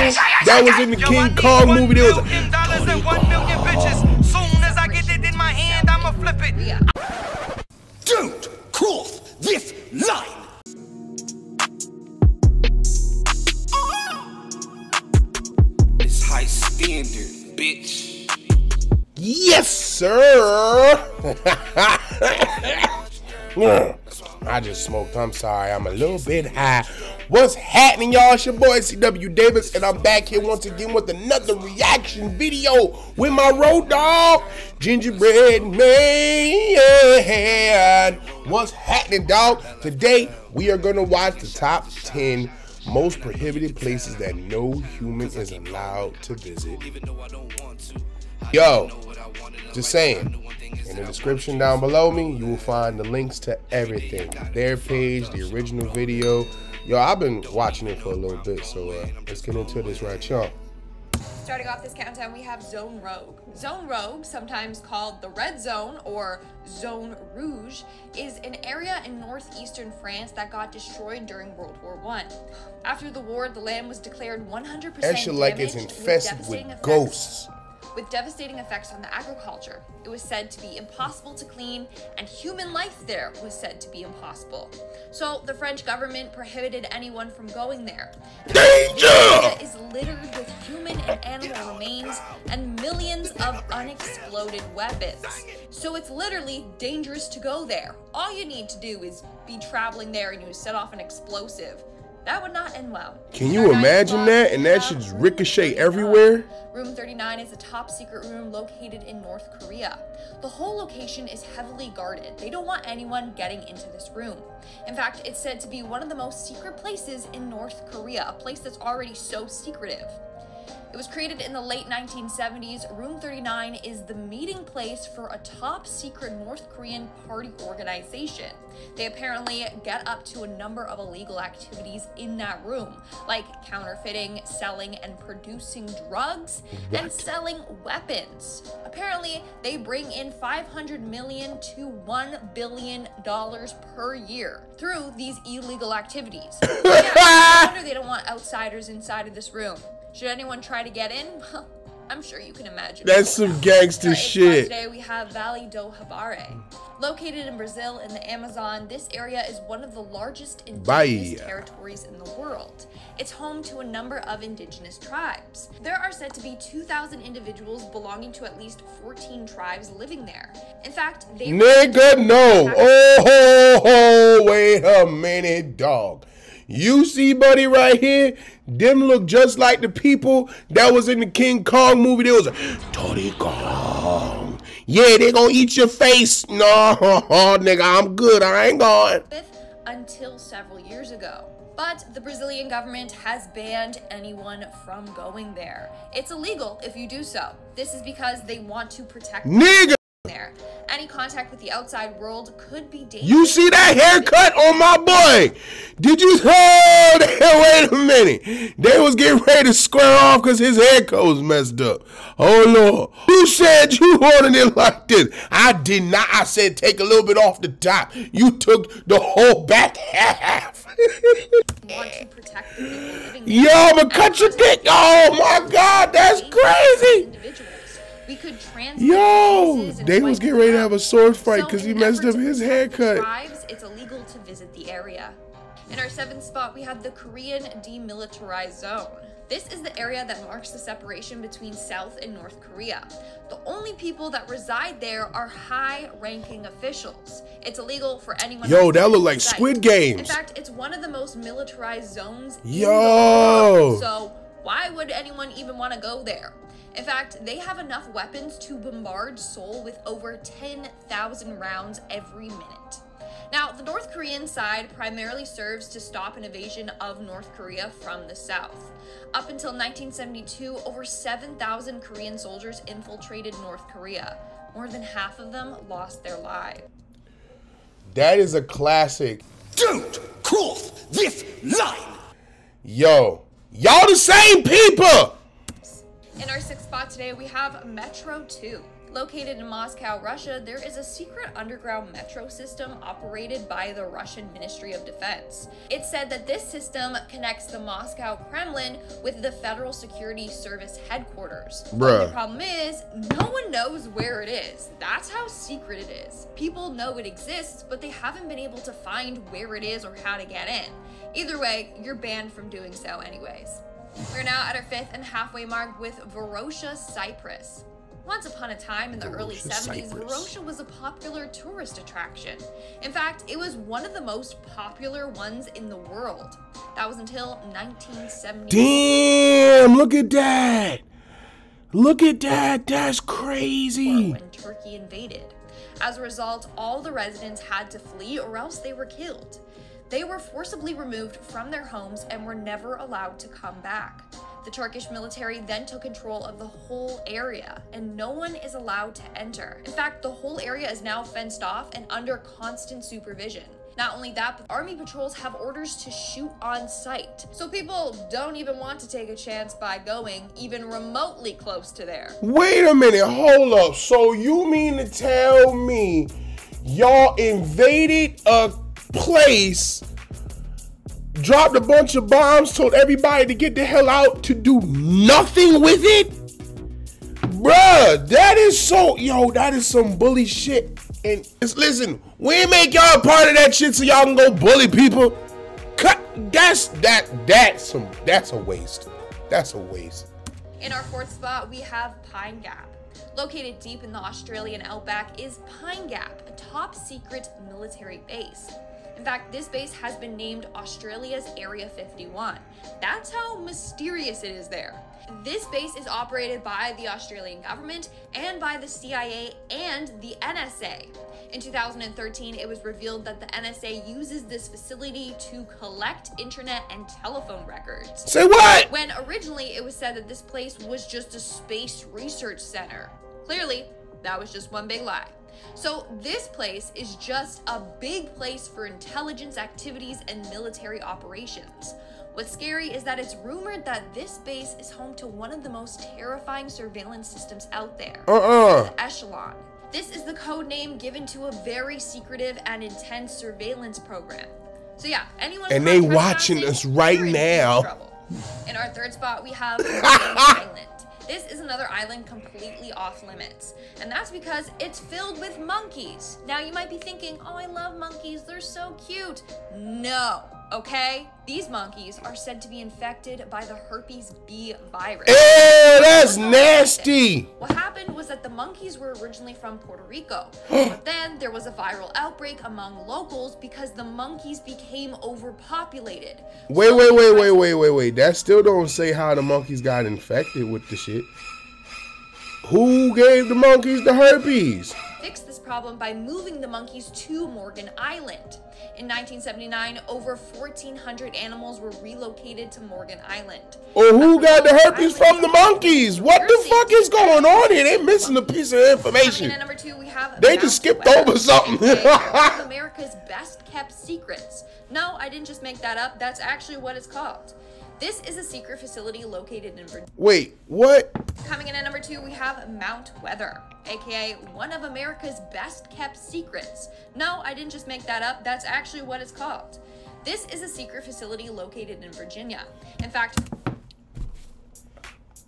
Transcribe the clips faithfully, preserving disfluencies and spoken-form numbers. That was in the King Kong movie. There was a one million bitches. Soon as I get it in my hand, I'ma flip it. Don't cross this line. It's high standard, bitch. Yes, sir. I just smoked. I'm sorry. I'm a little bit high. What's happening, y'all? It's your boy C W Davis, and I'm back here once again with another reaction video with my road dog, Gingerbread Man. What's happening, dog? Today we are gonna watch the top ten most prohibited places that no human is allowed to visit. Yo, just saying. In the description down below me, you will find the links to everything. Their page, the original video. Yo, I've been watching it for a little bit, so uh, let's get into this right, y'all. Starting off this countdown, we have Zone Rouge. Zone Rouge, sometimes called the Red Zone or Zone Rouge, is an area in northeastern France that got destroyed during World War One. After the war, the land was declared one hundred percent Echelon like is infested with, with ghosts. With devastating effects on the agriculture. It was said to be impossible to clean, and human life there was said to be impossible. So the French government prohibited anyone from going there. Danger! The area is littered with human and animal remains and millions of unexploded weapons. So it's literally dangerous to go there. All you need to do is be traveling there and you set off an explosive. That would not end well. Can you imagine that? And that should ricochet everywhere? Room thirty-nine is a top secret room located in North Korea. The whole location is heavily guarded. They don't want anyone getting into this room. In fact, it's said to be one of the most secret places in North Korea, a place that's already so secretive. It was created in the late nineteen seventies. Room thirty-nine is the meeting place for a top secret North Korean party organization. They apparently get up to a number of illegal activities in that room, like counterfeiting, selling and producing drugs, what? and selling weapons. Apparently, they bring in five hundred million to one billion dollars per year through these illegal activities. Yeah, no wonder they don't want outsiders inside of this room. Should anyone try to get in? Well, I'm sure you can imagine. That's some gangster shit. Today we have Vale do Javari. Located in Brazil in the Amazon, this area is one of the largest indigenous Bahia. territories in the world. It's home to a number of indigenous tribes. There are said to be two thousand individuals belonging to at least fourteen tribes living there. In fact, they- Nigga, no. Oh, ho, ho, wait a minute, dog. You see, buddy, right here, them look just like the people that was in the King Kong movie. There was a Tony Kong. Yeah, they gonna eat your face. No, nigga, I'm good. I ain't going. Until several years ago. But the Brazilian government has banned anyone from going there. It's illegal if you do so. This is because they want to protect nigga there. Any contact with the outside world could be dangerous. You see that haircut on my boy? Did you? Oh, they, wait a minute. They was getting ready to square off because his haircut was messed up. Oh, Lord. You said you wanted it like this. I did not. I said take a little bit off the top. You took the whole back half. Want to protect the people living there. Yo, I'm going to cut your dick. Oh, my God. That's crazy. We could Yo, they was getting ready to have a sword fight because so he messed up his haircut. Tribes, it's illegal to visit the area. In our seventh spot, we have the Korean demilitarized zone. This is the area that marks the separation between South and North Korea. The only people that reside there are high-ranking officials. It's illegal for anyone. Yo, that look like Squid Games. In fact, it's one of the most militarized zones. Yo. In the so why would anyone even want to go there? In fact, they have enough weapons to bombard Seoul with over ten thousand rounds every minute. Now, the North Korean side primarily serves to stop an invasion of North Korea from the south. Up until nineteen seventy-two, over seven thousand Korean soldiers infiltrated North Korea. More than half of them lost their lives. That is a classic. Don't cross this line! Yo, y'all the same people! In our sixth spot today, we have Metro two. Located in Moscow, Russia, there is a secret underground metro system operated by the Russian Ministry of Defense. It's said that this system connects the Moscow Kremlin with the Federal Security Service headquarters. Bruh. But the problem is, no one knows where it is. That's how secret it is. People know it exists, but they haven't been able to find where it is or how to get in. Either way, you're banned from doing so anyways. We're now at our fifth and halfway mark with Varosha, Cyprus. Once upon a time in the early seventies, Varosha was a popular tourist attraction. In fact, it was one of the most popular ones in the world. That was until nineteen seventy. Damn, look at that. Look at that. That's crazy. When Turkey invaded. As a result, all the residents had to flee or else they were killed. They were forcibly removed from their homes and were never allowed to come back. The Turkish military then took control of the whole area, and no one is allowed to enter. In fact, the whole area is now fenced off and under constant supervision. Not only that, but army patrols have orders to shoot on sight. So people don't even want to take a chance by going even remotely close to there. Wait a minute, hold up. So you mean to tell me y'all invaded a place, dropped a bunch of bombs, told everybody to get the hell out, to do nothing with it? Bruh, that is so, yo, that is some bully shit. And it's, listen, we make y'all part of that shit so y'all can go bully people. Cut, that's, that, that's some, that's a waste. That's a waste. In our fourth spot, we have Pine Gap. Located deep in the Australian outback is Pine Gap, a top-secret military base. In fact, this base has been named Australia's Area fifty-one. That's how mysterious it is there. This base is operated by the Australian government and by the C I A and the N S A. In two thousand thirteen, it was revealed that the N S A uses this facility to collect internet and telephone records. Say what? When originally it was said that this place was just a space research center. Clearly, that was just one big lie. So this place is just a big place for intelligence activities and military operations. What's scary is that it's rumored that this base is home to one of the most terrifying surveillance systems out there. Uh-uh. Echelon. This is the code name given to a very secretive and intense surveillance program. So yeah, anyone and they watching us right now. In our third spot, we have Morgan Island. This is another island completely off limits, and that's because it's filled with monkeys. Now you might be thinking, oh, I love monkeys, they're so cute. No, okay? These monkeys are said to be infected by the herpes B virus. Ew, that's nasty. What happened was that the monkeys were originally from Puerto Rico, but then there was a viral outbreak among locals because the monkeys became overpopulated. Wait, wait, wait, wait, wait, wait, wait. That still don't say how the monkeys got infected with the shit. Who gave the monkeys the herpes? Fix this problem by moving the monkeys to Morgan Island. In nineteen seventy-nine, over fourteen hundred animals were relocated to Morgan Island. Oh, who got the herpes from the monkeys? What the fuck is going on here? They're missing a piece of information. Number two, we have they just skipped over something. America's best kept secrets. No, I didn't just make that up. That's actually what it's called. This is a secret facility located in Virginia. Wait, what? Coming in at number two, we have Mount Weather, aka one of America's best kept secrets. No, I didn't just make that up. That's actually what it's called. This is a secret facility located in Virginia. In fact,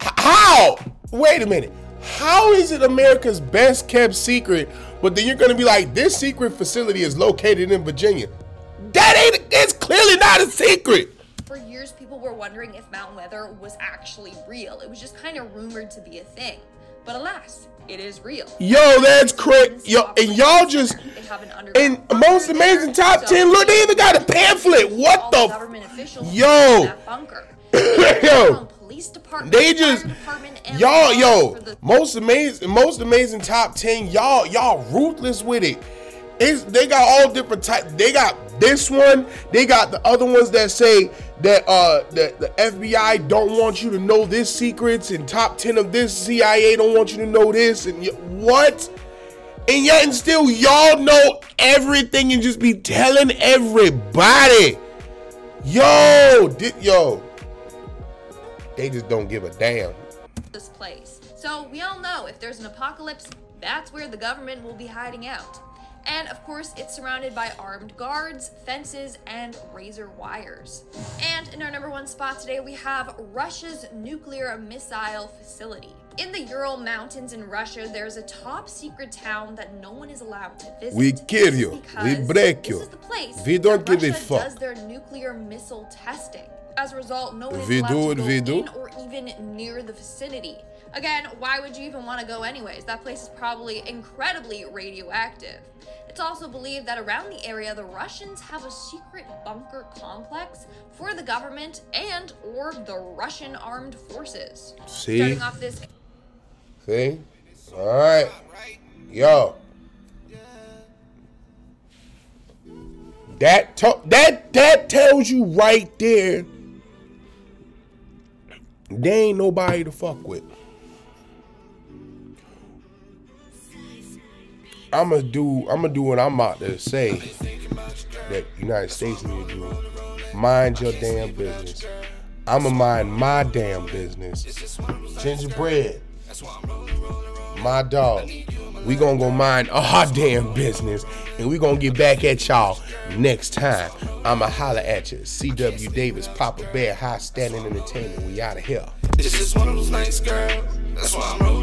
how? Wait a minute. How is it America's best kept secret, but then you're gonna be like, this secret facility is located in Virginia? That ain't, it's clearly not a secret. For years, people were wondering if Mount Weather was actually real. It was just kind of rumored to be a thing. But alas, it is real. Yo, that's crazy. Yo, and y'all just, they have an and most amazing there. top so ten, look, they even got a pamphlet. What the? Government officials yo. That bunker. Yo. Police department, they just, y'all, yo, the most amazing, most amazing top ten, y'all, y'all ruthless with it. It's, they got all different types. They got this one. They got the other ones that say that uh, the, the F B I don't want you to know this secrets and top ten of this, C I A don't want you to know this and what? And yet and still y'all know everything and just be telling everybody. Yo, did, yo, they just don't give a damn. This place. So we all know if there's an apocalypse, That's where the government will be hiding out. And of course, it's surrounded by armed guards, fences, and razor wires. And in our number one spot today, we have Russia's nuclear missile facility. In the Ural Mountains in Russia, there's a top secret town that no one is allowed to visit. We kill you. We break you. This is the place we don't give a fuck. Does their nuclear missile testing. As a result, no one is allowed to go in or even near the vicinity. Again, why would you even want to go anyways? That place is probably incredibly radioactive. It's also believed that around the area, the Russians have a secret bunker complex for the government and or the Russian armed forces. See? Starting off this... See? All right. Yo. That, that, that tells you right there, they ain't nobody to fuck with. I'ma do I'ma do what I'm about to say that United States need to do. Mind your damn business. I'ma mind my damn business. Gingerbread, my dog, we gonna go mind our damn business, and we gonna get back at y'all next time. I'ma holler at you. C W. Davis, Papa Bear, High Standard Entertainment. We out of here. This is one of those nights, girl. That's why I'm rolling.